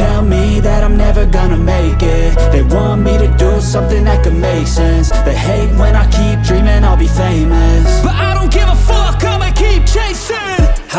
tell me that I'm never gonna make it. They want me to do something that could make sense. They hate when I keep dreaming I'll be famous, but I don't give a fuck, I'ma keep chasing.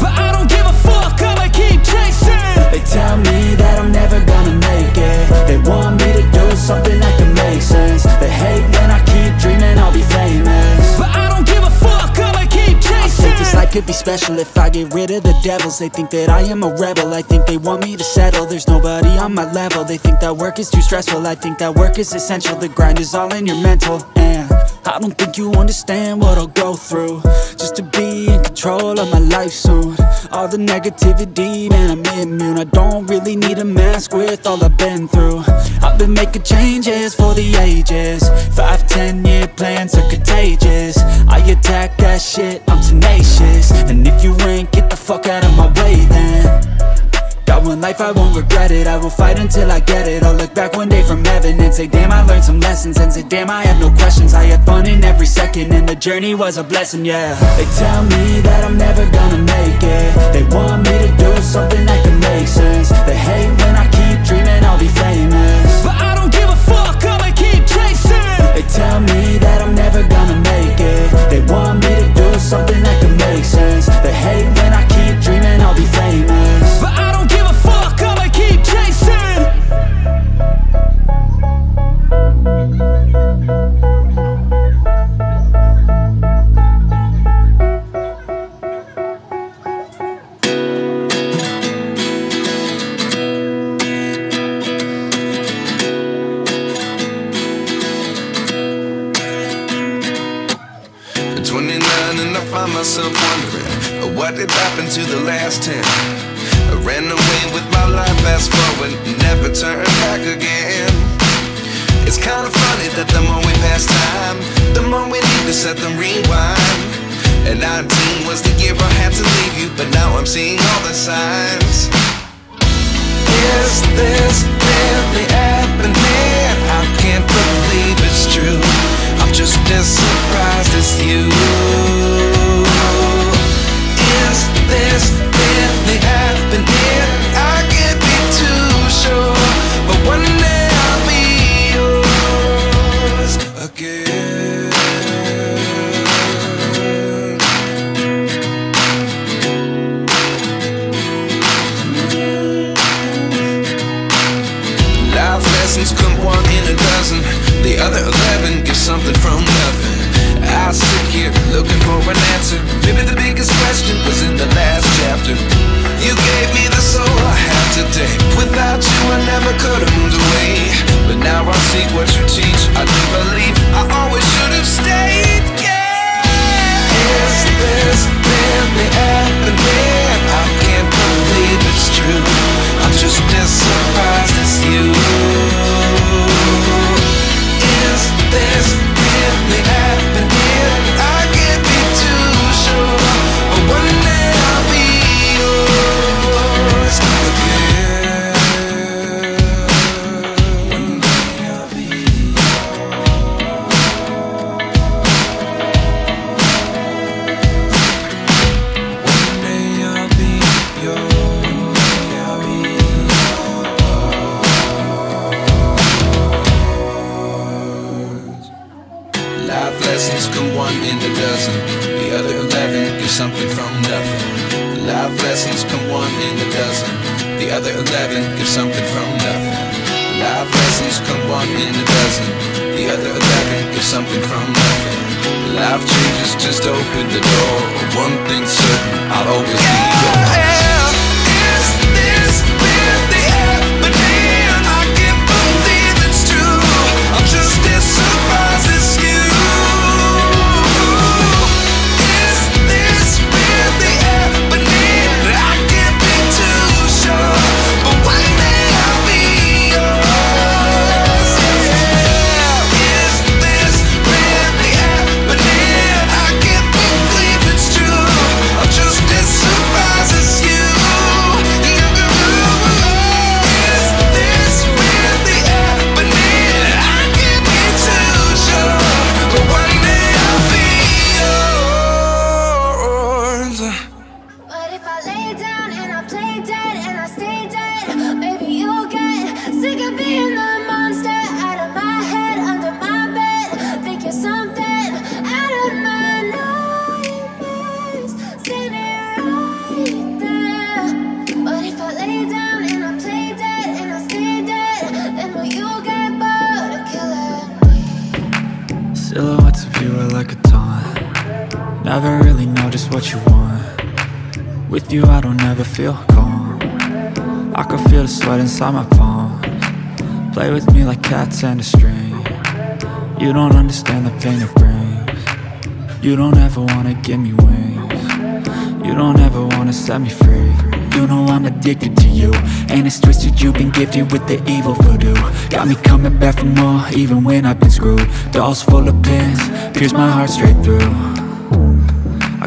but I don't give a fuck, I'ma keep chasing. They tell me that I'm never gonna make it. They want me to do something that can make sense. They hate when I keep dreaming I'll be famous, but I don't give a fuck, I'ma keep chasing. I think this life could be special if I get rid of the devils. They think that I am a rebel, I think they want me to settle. There's nobody on my level, they think that work is too stressful. I think that work is essential, the grind is all in your mental. And I don't think you understand what I'll go through just to be in control of my life soon. All the negativity, man, I'm immune. I don't really need a mask with all I've been through. I've been making changes for the ages. 5-10 year plans are contagious. I attack that shit, I'm tenacious. And if you ain't, get the fuck out of my way then. Got one life, I won't regret it. I will fight until I get it. I'll look back one day from heaven and say damn, I learned some lessons. And say damn, I had no questions. I had fun in every second, and the journey was a blessing, yeah. They tell me that I'm never gonna make it. They want me to do something that can make sense. They hate when I keep dreaming I'll be famous, but I don't give a fuck, I'ma keep chasing. They tell me that I'm never gonna make it. They want me to do something that can make sense. They hate when I keep dreaming I'll be famous, but I don't give a fuck, I'ma keep chasing. Myself wondering, what did happen to the last 10? I ran away with my life, fast forward, never turn back again. It's kinda funny that the more we pass time, the more we need to set them rewind. And 19 was the year I had to leave you, but now I'm seeing all the signs. Is this really happening? I can't believe it's true. I'm just as surprised as you. Is this really happening? I can't be too sure, but one day I'll be yours again. Life lessons come one in a dozen, the other 11 get something from nothing. I sit here looking for an answer. Maybe the biggest question was in the last chapter. You gave me the soul I have today. Without you I never could have moved away, but now I seek what you teach. I do believe I always should have stayed, yeah. Is this really happening? I can't believe it's true. I'm just as surprised as you. Is this really happening? I can't be too sure, but one day I'll be yours again. One day I'll be yours. One day I'll be yours. Lessons come one in a dozen, the other 11 give something from nothing. Life lessons come one in a dozen, the other 11 give something from nothing. Live lessons come one in a dozen, the other 11 give something from nothing. Life changes, just open the door. One thing's certain, I'll always be yours. Silhouettes of you are like a taunt. Never really know just what you want. With you I don't ever feel calm. I can feel the sweat inside my palms. Play with me like cats and a string. You don't understand the pain it brings. You don't ever wanna give me wings. You don't ever wanna set me free. You know I'm addicted to you, and it's twisted, you've been gifted with the evil voodoo. Got me coming back for more, even when I've been screwed. Dolls full of pins, pierce my heart straight through. I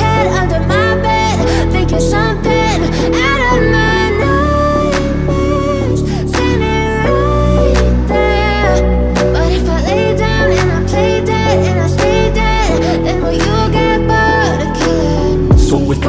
head, under my thinking something out of my nightmares, standing right there. But if I lay down and I play dead and I stay dead, then will you get bored of killing me? So if I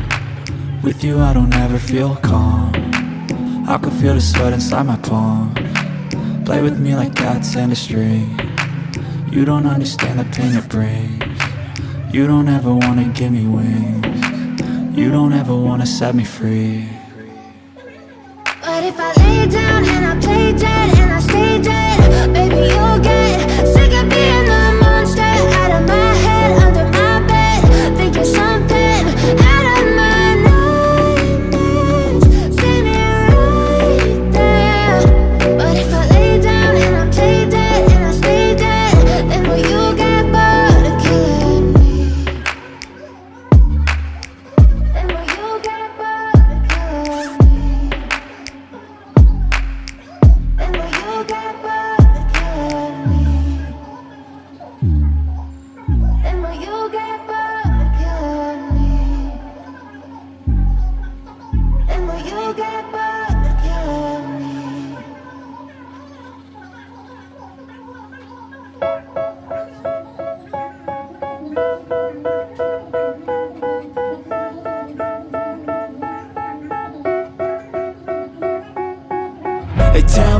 With you I don't ever feel calm. I can feel the sweat inside my palms. Play with me like cats and a string. You don't understand the pain it brings. You don't ever wanna give me wings. You don't ever wanna set me free. But if I lay down and I play dead and I stay dead, baby you'll get sick of being the monster out of my head, under my bed, thinking something out of my nightmares, standing right there. But if I lay down and I play dead and I stay dead, then will you get bored of killing me? Then will you get bored of killing me? They tell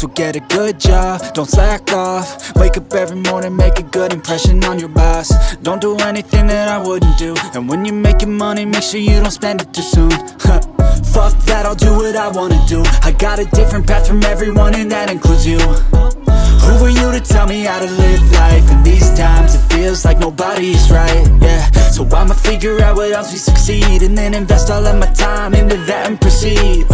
so get a good job, don't slack off. Wake up every morning, make a good impression on your boss. Don't do anything that I wouldn't do, and when you're making money, make sure you don't spend it too soon. Fuck that, I'll do what I wanna do. I got a different path from everyone, and that includes you. Who are you to tell me how to live life? In these times it feels like nobody's right, yeah. So I'ma figure out what else we succeed, and then invest all of my time into that and proceed.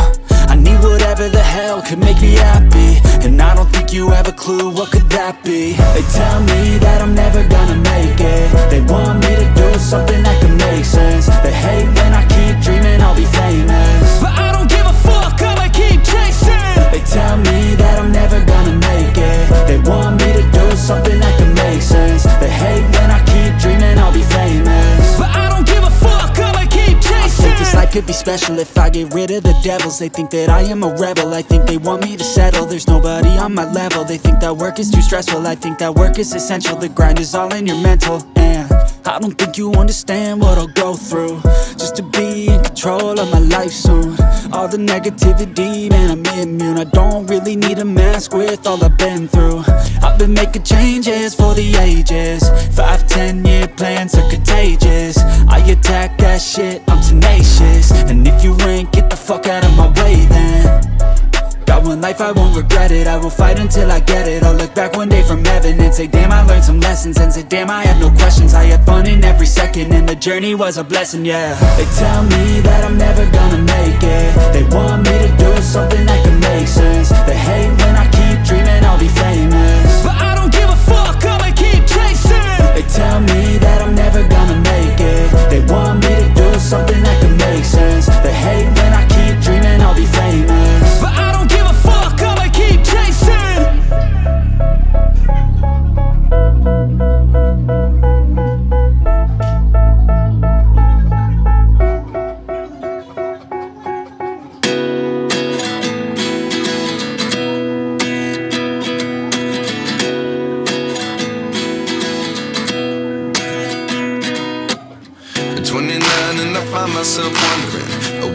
I need whatever the hell could make me happy, and I don't think you have a clue what could that be. They tell me that I'm never gonna make it, they want me to do something that can make sense. They hate when I keep dreaming I'll be famous, but I don't give a fuck, all I keep chasing. They tell me that I'm never gonna make it, they want me to do something that can make sense. They hate when I keep dreaming I'll be famous, but I don't give a fuck, all I keep chasing. I think this life could be special if I get rid of the devils. They think that I am a rebel, I think they want me to settle. There's nobody on my level, they think that work is too stressful. I think that work is essential, the grind is all in your mental. And I don't think you understand what I'll go through just to be in control of my life soon. All the negativity, man, I'm immune. I don't really need a mask with all I've been through. I've been making changes for the ages, 5-10 year plans are contagious. I attack that shit, I'm tenacious. And if you ain't, get the fuck out of my way then. Got one life, I won't regret it. I will fight until I get it. I'll look back one day from heaven and say, damn, I learned some lessons. And say, damn, I had no questions. I had fun in every second, and the journey was a blessing, yeah. They tell me that I'm never gonna make it, they want me to do something that can make sense. They hate when I keep dreaming I'll be famous, but I don't give a fuck, all I keep chasing. They tell me that I'm never gonna make it, they want me to do something that can make sense. They hate when I keep dreaming I'll be famous, but I don't give a fuck, all I keep chasing. Myself wondering,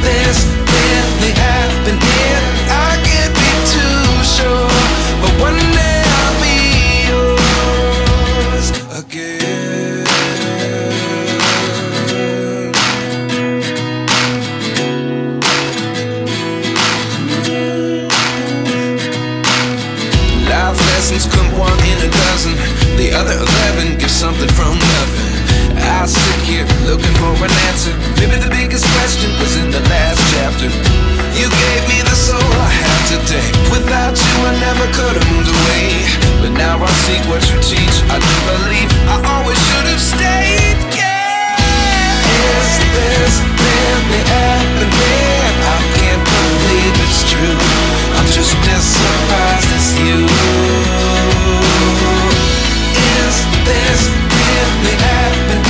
Is this really happening? I can't be too sure, but one day I'll be yours again. Life lessons come one in a dozen, the other 11 give something from nothing. I sit here looking for an answer. Maybe the biggest question was in the last chapter. You gave me the soul I have today. Without you I never could have moved away, but now I see what you teach. I do believe I always should have stayed, yeah. Is this really happening? I can't believe it's true, I'm just as surprised as you. Is this really happening?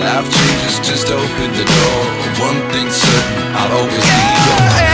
Life changes, just open the door. One thing's certain, I'll always be yours.